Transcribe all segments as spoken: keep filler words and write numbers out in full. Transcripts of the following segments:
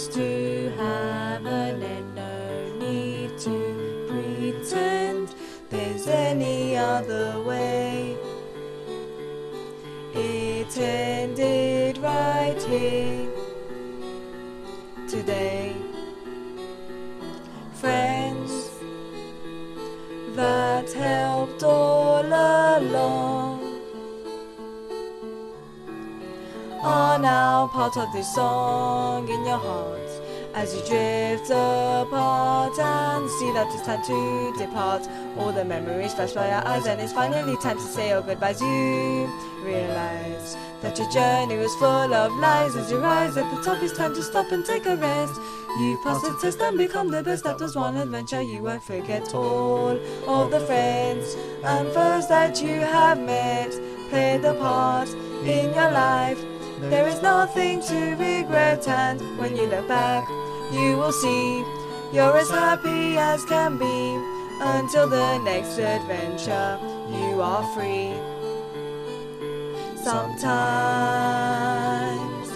us to heaven, and no need to pretend there's any other way. It ended right here today. Friends that helped all along are now part of this song in your heart, as you drift apart and see that it's time to depart. All the memories flash by our eyes, and it's finally time to say your goodbyes. You realize that your journey was full of lies. As you rise at the top, it's time to stop and take a rest. You pass the test and become the best. That was one adventure you won't forget. All of the friends and foes that you have met played a part in your life. There is nothing to regret, and when you look back, you will see you're as happy as can be. Until the next adventure, you are free. Sometimes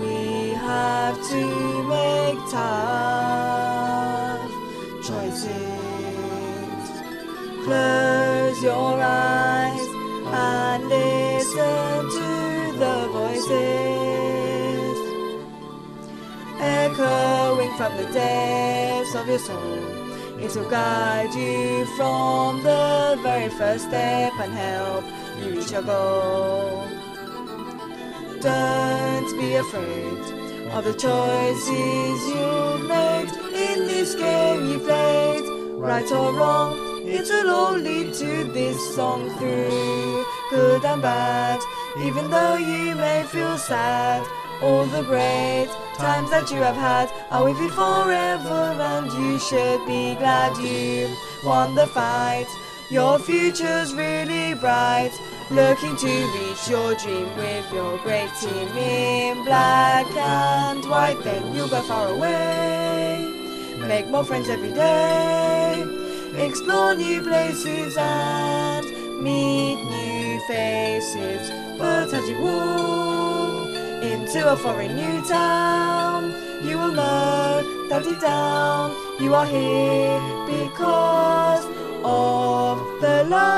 we have to make tough choices. Close your eyes and listen to the voices echoing from the depths of your soul. It will guide you from the very first step and help you reach your goal. Don't be afraid of the choices you've made. In this game you played, right or wrong, it will all lead to this song. Through good and bad, even though you may feel sad, all the great times that you have had are with you forever, and you should be glad you won the fight. Your future's really bright, looking to reach your dream with your great team in black and white. Then you'll go far away, make more friends every day, explore new places and meet new faces. But as you walk into a foreign new town, you will know that deep down you are here because of the love